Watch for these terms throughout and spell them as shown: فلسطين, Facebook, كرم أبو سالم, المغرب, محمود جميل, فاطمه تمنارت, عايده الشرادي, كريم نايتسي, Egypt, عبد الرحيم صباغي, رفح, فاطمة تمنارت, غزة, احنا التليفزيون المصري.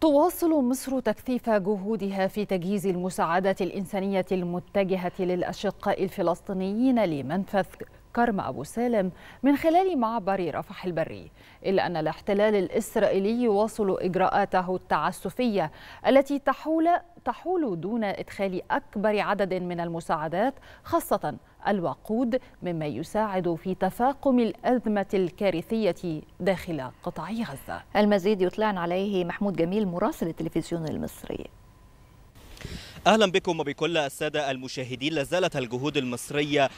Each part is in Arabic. تواصل مصر تكثيف جهودها في تجهيز المساعدات الإنسانية المتجهة للأشقاء الفلسطينيين لمنفذ كرم أبو سالم من خلال معبر رفح البري، إلا أن الاحتلال الإسرائيلي يواصل إجراءاته التعسفية التي تحول دون إدخال أكبر عدد من المساعدات خاصة الوقود، مما يساعد في تفاقم الأزمة الكارثية داخل قطاع غزة. المزيد يطلعنا عليه محمود جميل مراسل التلفزيون المصري. أهلا بكم وبكل السادة المشاهدين. لازالت الجهود المصرية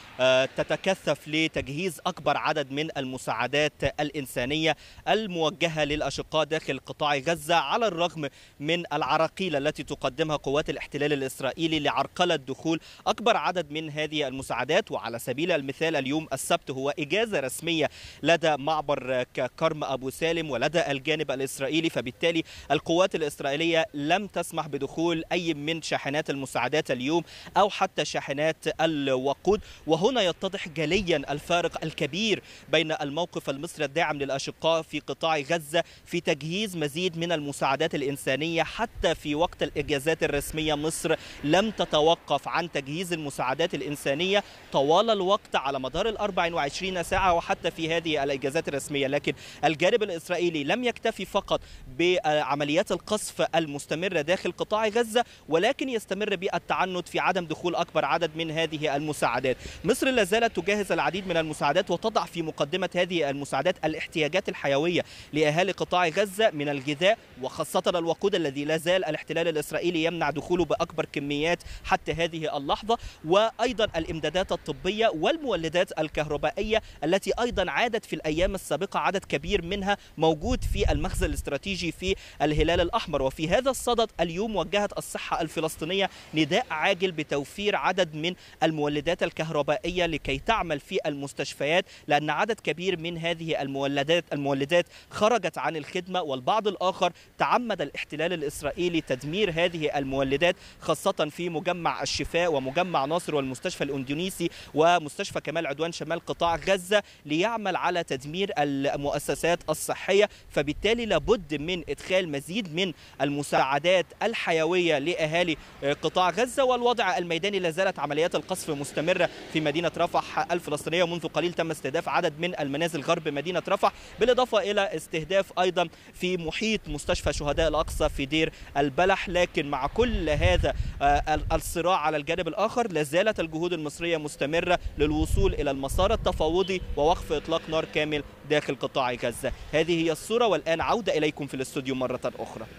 تتكثف لتجهيز أكبر عدد من المساعدات الإنسانية الموجهة للأشقاء داخل قطاع غزة، على الرغم من العراقيل التي تقدمها قوات الاحتلال الإسرائيلي لعرقلة دخول أكبر عدد من هذه المساعدات. وعلى سبيل المثال اليوم السبت هو إجازة رسمية لدى معبر كرم أبو سالم ولدى الجانب الإسرائيلي، فبالتالي القوات الإسرائيلية لم تسمح بدخول أي من شاحنات المساعدات اليوم أو حتى شاحنات الوقود. وهنا يتضح جليا الفارق الكبير بين الموقف المصري الداعم للأشقاء في قطاع غزة في تجهيز مزيد من المساعدات الإنسانية. حتى في وقت الإجازات الرسمية مصر لم تتوقف عن تجهيز المساعدات الإنسانية طوال الوقت على مدار 24 ساعة وحتى في هذه الإجازات الرسمية. لكن الجانب الإسرائيلي لم يكتفي فقط بعمليات القصف المستمرة داخل قطاع غزة، ولكن يستمر بالتعنت في عدم دخول أكبر عدد من هذه المساعدات. مصر لا زالت تجهز العديد من المساعدات وتضع في مقدمة هذه المساعدات الاحتياجات الحيوية لأهالي قطاع غزة من الغذاء وخاصة الوقود الذي لا زال الاحتلال الإسرائيلي يمنع دخوله بأكبر كميات حتى هذه اللحظة، وأيضا الإمدادات الطبية والمولدات الكهربائية التي أيضا عادت في الأيام السابقة عدد كبير منها موجود في المخزن الاستراتيجي في الهلال الأحمر. وفي هذا الصدد اليوم وجهت الصحة الفلسطينية نداء عاجل بتوفير عدد من المولدات الكهربائية لكي تعمل في المستشفيات، لأن عدد كبير من هذه المولدات خرجت عن الخدمة، والبعض الآخر تعمد الاحتلال الإسرائيلي تدمير هذه المولدات خاصة في مجمع الشفاء ومجمع ناصر والمستشفى الأندونيسي ومستشفى كمال عدوان شمال قطاع غزة ليعمل على تدمير المؤسسات الصحية. فبالتالي لابد من إدخال مزيد من المساعدات الحيوية لأهالي قطاع غزة. والوضع الميداني لازالت عمليات القصف مستمرة في مدينة رفح الفلسطينية، ومنذ قليل تم استهداف عدد من المنازل غرب مدينة رفح، بالإضافة إلى استهداف أيضا في محيط مستشفى شهداء الأقصى في دير البلح. لكن مع كل هذا الصراع على الجانب الآخر لازالت الجهود المصرية مستمرة للوصول إلى المسار التفاوضي ووقف إطلاق نار كامل داخل قطاع غزة. هذه هي الصورة، والآن عودة إليكم في الاستوديو مرة أخرى.